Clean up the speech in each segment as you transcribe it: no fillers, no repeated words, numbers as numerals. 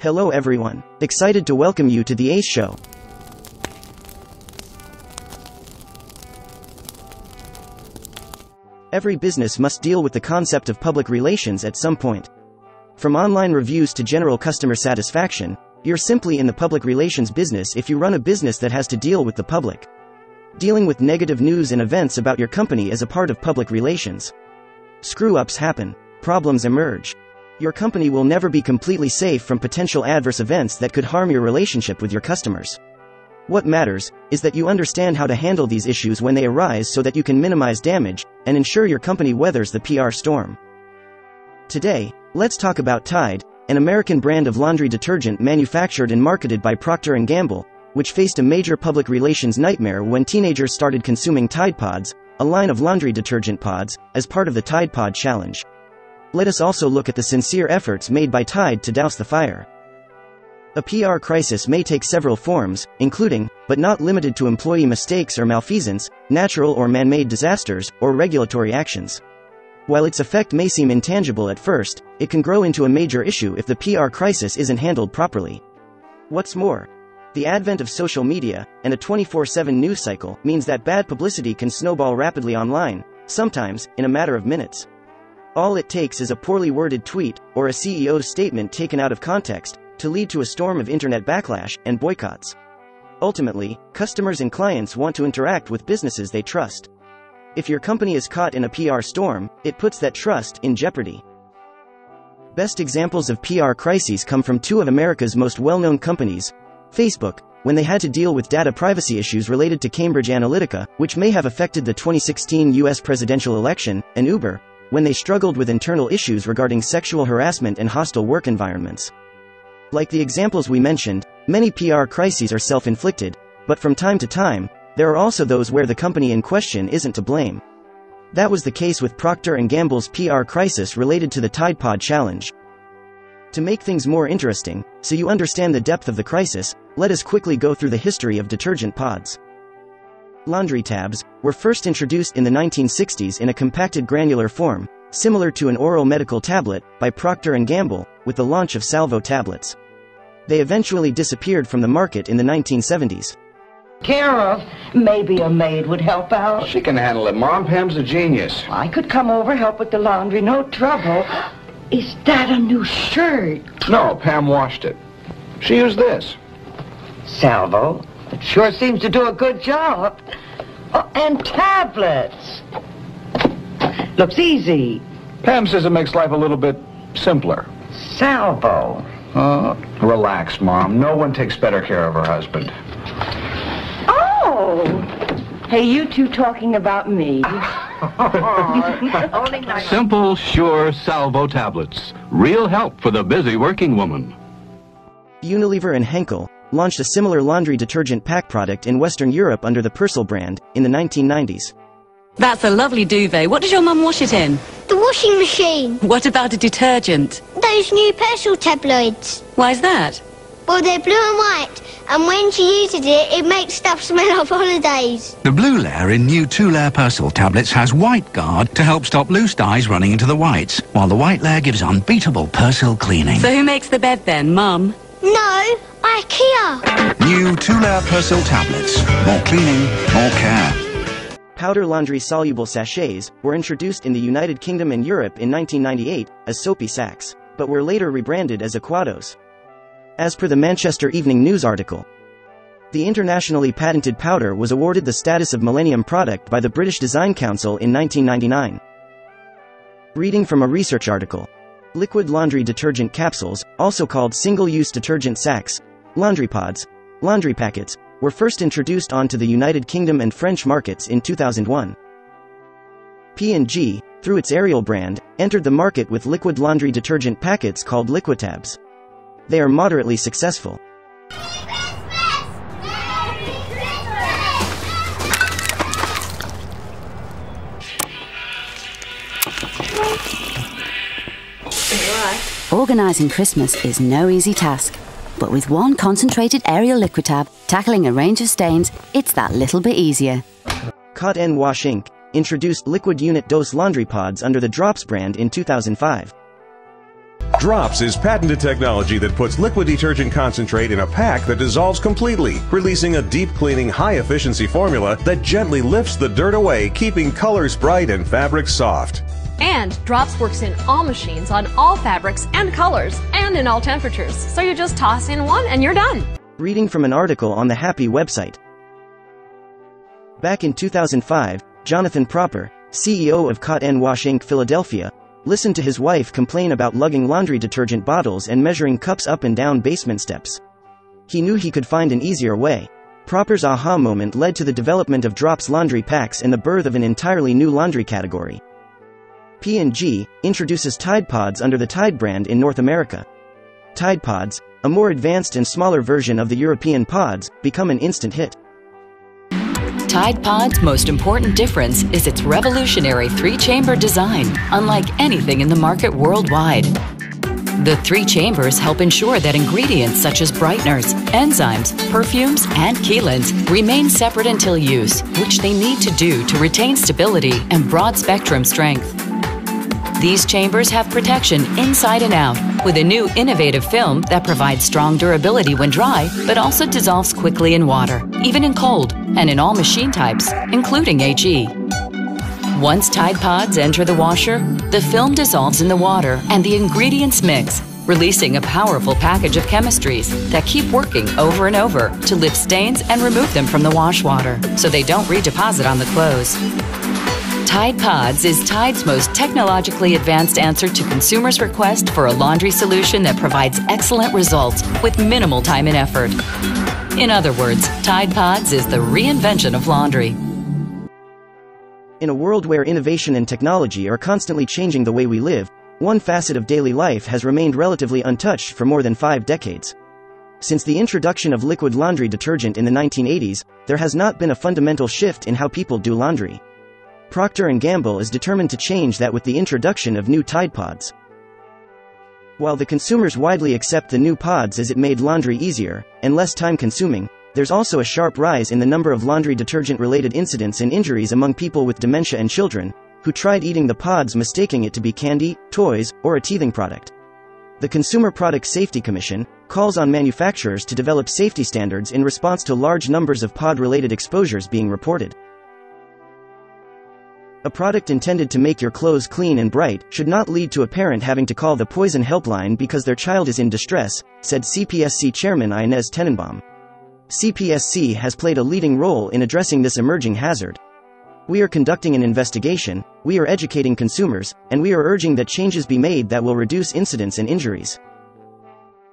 Hello everyone. Excited to welcome you to the Ace Show. Every business must deal with the concept of public relations at some point. From online reviews to general customer satisfaction, you're simply in the public relations business if you run a business that has to deal with the public. Dealing with negative news and events about your company is a part of public relations. Screw-ups happen. Problems emerge. Your company will never be completely safe from potential adverse events that could harm your relationship with your customers. What matters is that you understand how to handle these issues when they arise so that you can minimize damage and ensure your company weathers the PR storm. Today, let's talk about Tide, an American brand of laundry detergent manufactured and marketed by Procter & Gamble, which faced a major public relations nightmare when teenagers started consuming Tide Pods, a line of laundry detergent pods, as part of the Tide Pod Challenge. Let us also look at the sincere efforts made by Tide to douse the fire. A PR crisis may take several forms, including, but not limited to, employee mistakes or malfeasance, natural or man-made disasters, or regulatory actions. While its effect may seem intangible at first, it can grow into a major issue if the PR crisis isn't handled properly. What's more, the advent of social media and a 24/7 news cycle means that bad publicity can snowball rapidly online, sometimes in a matter of minutes. All it takes is a poorly worded tweet, or a CEO's statement taken out of context, to lead to a storm of internet backlash and boycotts. Ultimately, customers and clients want to interact with businesses they trust. If your company is caught in a PR storm, it puts that trust in jeopardy. Best examples of PR crises come from two of America's most well-known companies: Facebook, when they had to deal with data privacy issues related to Cambridge Analytica, which may have affected the 2016 US presidential election, and Uber, when they struggled with internal issues regarding sexual harassment and hostile work environments. Like the examples we mentioned, many PR crises are self-inflicted, but from time to time, there are also those where the company in question isn't to blame. That was the case with Procter & Gamble's PR crisis related to the Tide Pod Challenge. To make things more interesting, so you understand the depth of the crisis, let us quickly go through the history of detergent pods. Laundry tabs were first introduced in the 1960s in a compacted granular form, similar to an oral medical tablet, by Procter & Gamble, with the launch of Salvo tablets. They eventually disappeared from the market in the 1970s. Care of, maybe a maid would help out. She can handle it. Mom Pam's a genius. I could come over, help with the laundry, no trouble. Is that a new shirt? No, Pam washed it. She used this. Salvo? It sure seems to do a good job. Oh, and tablets. Looks easy. Pam says it makes life a little bit simpler. Salvo. Relax, Mom. No one takes better care of her husband. Oh! Hey, you two talking about me. Simple, sure Salvo tablets. Real help for the busy working woman. Unilever and Henkel launched a similar laundry detergent pack product in Western Europe under the Persil brand in the 1990s. That's a lovely duvet. What does your mum wash it in? The washing machine. What about a detergent? Those new Persil tabloids. Why's that? Well, they're blue and white, and when she uses it, it makes stuff smell of holidays. The blue layer in new two-layer Persil tablets has white guard to help stop loose dyes running into the whites, while the white layer gives unbeatable Persil cleaning. So who makes the bed then, Mum? No, IKEA. New two-layer Persil tablets. More cleaning, more care. Powder laundry-soluble sachets were introduced in the United Kingdom and Europe in 1998 as soapy sacks, but were later rebranded as Aquados. As per the Manchester Evening News article, the internationally patented powder was awarded the status of Millennium Product by the British Design Council in 1999. Reading from a research article, liquid laundry detergent capsules, also called single-use detergent sacks, laundry pods, laundry packets, were first introduced onto the United Kingdom and French markets in 2001. P&G, through its Ariel brand, entered the market with liquid laundry detergent packets called Liquitabs. They are moderately successful. Organising Christmas is no easy task, but with one concentrated Ariel Liquitab tackling a range of stains, it's that little bit easier. Cotton Wash Inc. introduced liquid unit dose laundry pods under the Dropps brand in 2005. Dropps is patented technology that puts liquid detergent concentrate in a pack that dissolves completely, releasing a deep cleaning, high-efficiency formula that gently lifts the dirt away, keeping colors bright and fabrics soft. And Dropps works in all machines, on all fabrics and colors, and in all temperatures. So you just toss in one and you're done. Reading from an article on the Happy website. Back in 2005, Jonathan Propper, CEO of Cotton Wash Inc. Philadelphia, listened to his wife complain about lugging laundry detergent bottles and measuring cups up and down basement steps. He knew he could find an easier way. Propper's aha moment led to the development of Dropps laundry packs and the birth of an entirely new laundry category. P&G introduces Tide Pods under the Tide brand in North America. Tide Pods, a more advanced and smaller version of the European pods, become an instant hit. Tide Pod's most important difference is its revolutionary three-chamber design, unlike anything in the market worldwide. The three chambers help ensure that ingredients such as brighteners, enzymes, perfumes, and chelants remain separate until use, which they need to do to retain stability and broad-spectrum strength. These chambers have protection inside and out, with a new innovative film that provides strong durability when dry, but also dissolves quickly in water, even in cold, and in all machine types, including HE. Once Tide Pods enter the washer, the film dissolves in the water and the ingredients mix, releasing a powerful package of chemistries that keep working over and over to lift stains and remove them from the wash water, so they don't redeposit on the clothes. Tide Pods is Tide's most technologically advanced answer to consumers' request for a laundry solution that provides excellent results with minimal time and effort. In other words, Tide Pods is the reinvention of laundry. In a world where innovation and technology are constantly changing the way we live, one facet of daily life has remained relatively untouched for more than 5 decades. Since the introduction of liquid laundry detergent in the 1980s, there has not been a fundamental shift in how people do laundry. Procter & Gamble is determined to change that with the introduction of new Tide Pods. While the consumers widely accept the new pods as it made laundry easier and less time-consuming, there's also a sharp rise in the number of laundry detergent-related incidents and injuries among people with dementia and children, who tried eating the pods mistaking it to be candy, toys, or a teething product. The Consumer Product Safety Commission calls on manufacturers to develop safety standards in response to large numbers of pod-related exposures being reported. A product intended to make your clothes clean and bright should not lead to a parent having to call the poison helpline because their child is in distress, said CPSC Chairman Inez Tenenbaum. CPSC has played a leading role in addressing this emerging hazard. We are conducting an investigation, we are educating consumers, and we are urging that changes be made that will reduce incidents and injuries.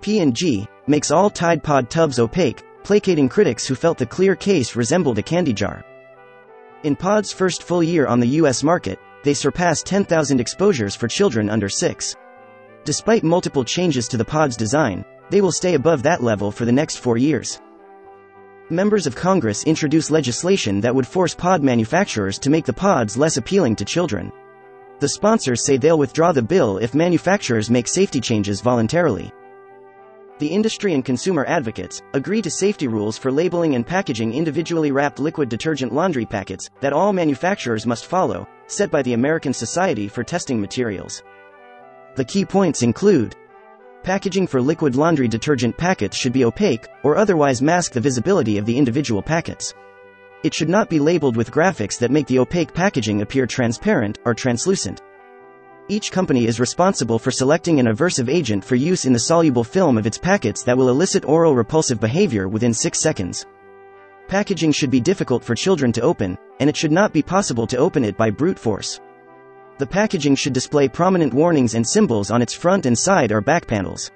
P&G makes all Tide Pod tubs opaque, placating critics who felt the clear case resembled a candy jar. In Pod's first full year on the U.S. market, they surpassed 10,000 exposures for children under 6. Despite multiple changes to the Pod's design, they will stay above that level for the next 4 years. Members of Congress introduce legislation that would force pod manufacturers to make the pods less appealing to children. The sponsors say they'll withdraw the bill if manufacturers make safety changes voluntarily. The industry and consumer advocates agree to safety rules for labeling and packaging individually wrapped liquid detergent laundry packets that all manufacturers must follow, set by the American Society for Testing Materials. The key points include: packaging for liquid laundry detergent packets should be opaque, or otherwise mask the visibility of the individual packets. It should not be labeled with graphics that make the opaque packaging appear transparent or translucent. Each company is responsible for selecting an aversive agent for use in the soluble film of its packets that will elicit oral repulsive behavior within 6 seconds. Packaging should be difficult for children to open, and it should not be possible to open it by brute force. The packaging should display prominent warnings and symbols on its front and side or back panels.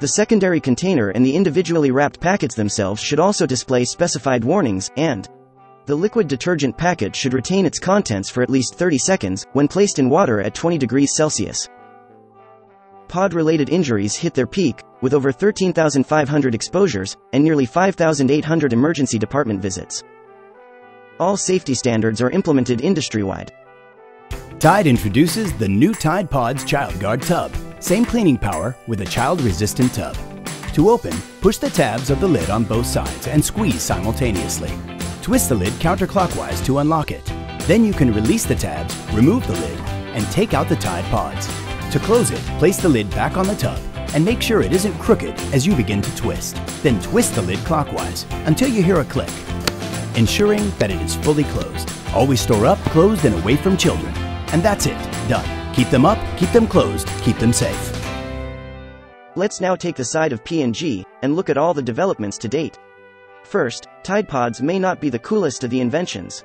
The secondary container and the individually wrapped packets themselves should also display specified warnings, and the liquid detergent packet should retain its contents for at least 30 seconds when placed in water at 20 degrees Celsius. Pod-related injuries hit their peak, with over 13,500 exposures and nearly 5,800 emergency department visits. All safety standards are implemented industry-wide. Tide introduces the new Tide Pods Child Guard Tub. Same cleaning power with a child-resistant tub. To open, push the tabs of the lid on both sides and squeeze simultaneously. Twist the lid counterclockwise to unlock it. Then you can release the tabs, remove the lid, and take out the Tide Pods. To close it, place the lid back on the tub and make sure it isn't crooked as you begin to twist. Then twist the lid clockwise until you hear a click, ensuring that it is fully closed. Always store up, closed, and away from children. And that's it, done. Keep them up, keep them closed, keep them safe. Let's now take the side of P&G and look at all the developments to date. First, Tide Pods may not be the coolest of the inventions.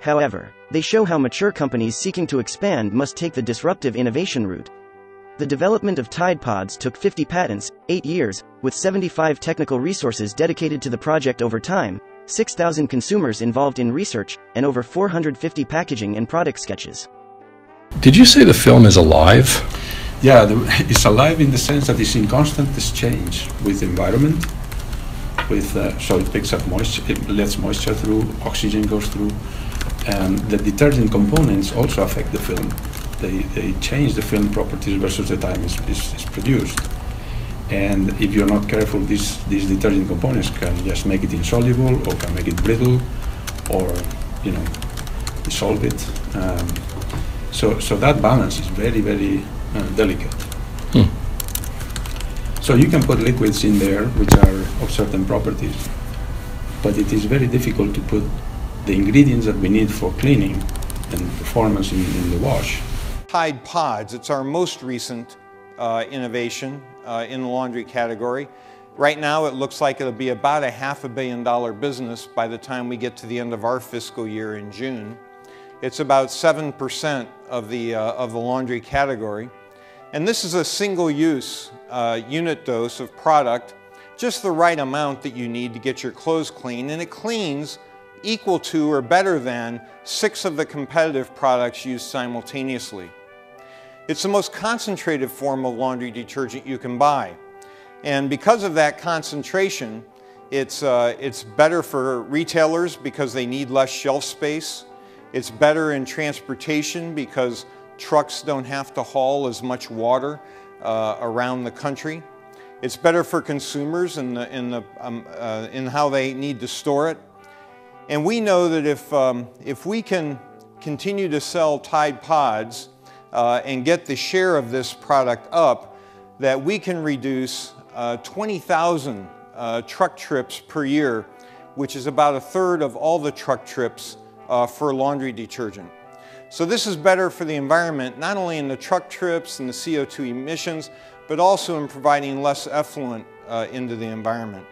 However, they show how mature companies seeking to expand must take the disruptive innovation route. The development of Tide Pods took 50 patents, 8 years, with 75 technical resources dedicated to the project over time, 6,000 consumers involved in research, and over 450 packaging and product sketches. Did you say the film is alive? Yeah, it's alive in the sense that it's in constant exchange with the environment. So it picks up moisture, it lets moisture through, oxygen goes through. The detergent components also affect the film. They change the film properties versus the time it's produced. And if you're not careful, these detergent components can just make it insoluble or can make it brittle or, you know, dissolve it. So that balance is very, very delicate. So you can put liquids in there which are of certain properties, but it is very difficult to put the ingredients that we need for cleaning and performance in the wash. Tide Pods, it's our most recent innovation in the laundry category. Right now it looks like it'll be about a $500 million business by the time we get to the end of our fiscal year in June. It's about 7% of the laundry category. And this is a single-use unit dose of product, just the right amount that you need to get your clothes clean, and it cleans equal to or better than 6 of the competitive products used simultaneously. It's the most concentrated form of laundry detergent you can buy, and because of that concentration, it's better for retailers because they need less shelf space. It's better in transportation because trucks don't have to haul as much water around the country. It's better for consumers in how they need to store it. And we know that if we can continue to sell Tide Pods and get the share of this product up, that we can reduce 20,000 truck trips per year, which is about 1/3 of all the truck trips for laundry detergent. So this is better for the environment, not only in the truck trips and the CO2 emissions, but also in providing less effluent into the environment.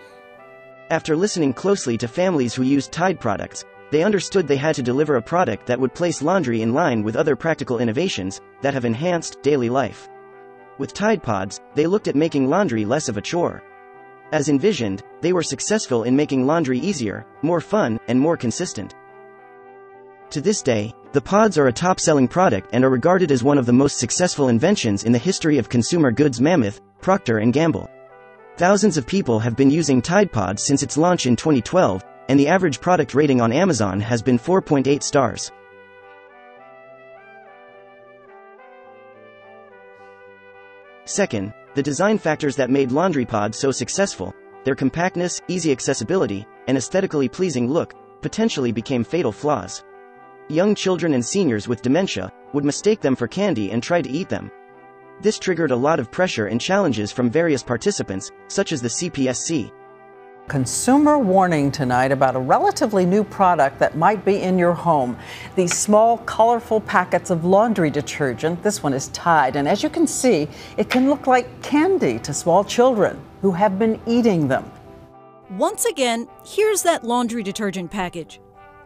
After listening closely to families who used Tide products, they understood they had to deliver a product that would place laundry in line with other practical innovations that have enhanced daily life. With Tide Pods, they looked at making laundry less of a chore. As envisioned, they were successful in making laundry easier, more fun, and more consistent. To this day, the pods are a top-selling product and are regarded as one of the most successful inventions in the history of consumer goods mammoth, Procter & Gamble. Thousands of people have been using Tide Pods since its launch in 2012, and the average product rating on Amazon has been 4.8 stars. Second, the design factors that made laundry pods so successful, their compactness, easy accessibility, and aesthetically pleasing look, potentially became fatal flaws. Young children and seniors with dementia would mistake them for candy and try to eat them. This triggered a lot of pressure and challenges from various participants, such as the CPSC. Consumer warning tonight about a relatively new product that might be in your home. These small, colorful packets of laundry detergent. This one is Tide, and as you can see, it can look like candy to small children who have been eating them. Once again, here's that laundry detergent package.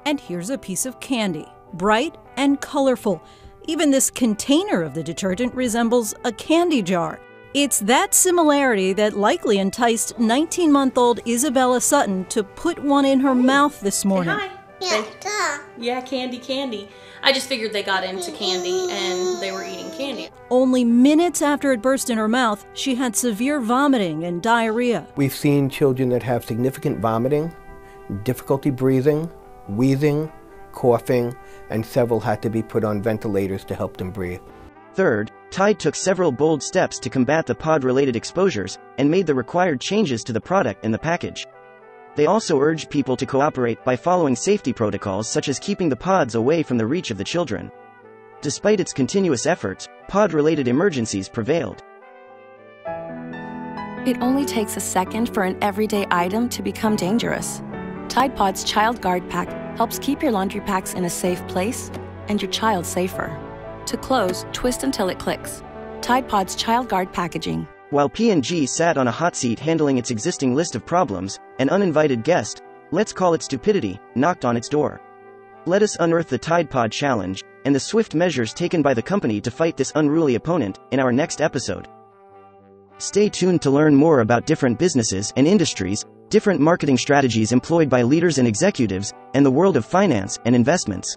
And here's a piece of candy, bright and colorful. Even this container of the detergent resembles a candy jar. It's that similarity that likely enticed 19-month-old Isabella Sutton to put one in her mouth this morning. Hi. Yeah, candy. I just figured they got into candy and they were eating candy. Only minutes after it burst in her mouth, she had severe vomiting and diarrhea. We've seen children that have significant vomiting, difficulty breathing, wheezing, coughing, and several had to be put on ventilators to help them breathe. Third, Tide took several bold steps to combat the pod-related exposures and made the required changes to the product and the package. They also urged people to cooperate by following safety protocols such as keeping the pods away from the reach of the children. Despite its continuous efforts, pod-related emergencies prevailed. It only takes a second for an everyday item to become dangerous. Tide Pod's Child Guard Pack helps keep your laundry packs in a safe place and your child safer. To close, twist until it clicks. Tide Pod's Child Guard packaging. While P&G sat on a hot seat handling its existing list of problems, an uninvited guest, let's call it stupidity, knocked on its door. Let us unearth the Tide Pod Challenge and the swift measures taken by the company to fight this unruly opponent in our next episode. Stay tuned to learn more about different businesses and industries, different marketing strategies employed by leaders and executives, and the world of finance and investments.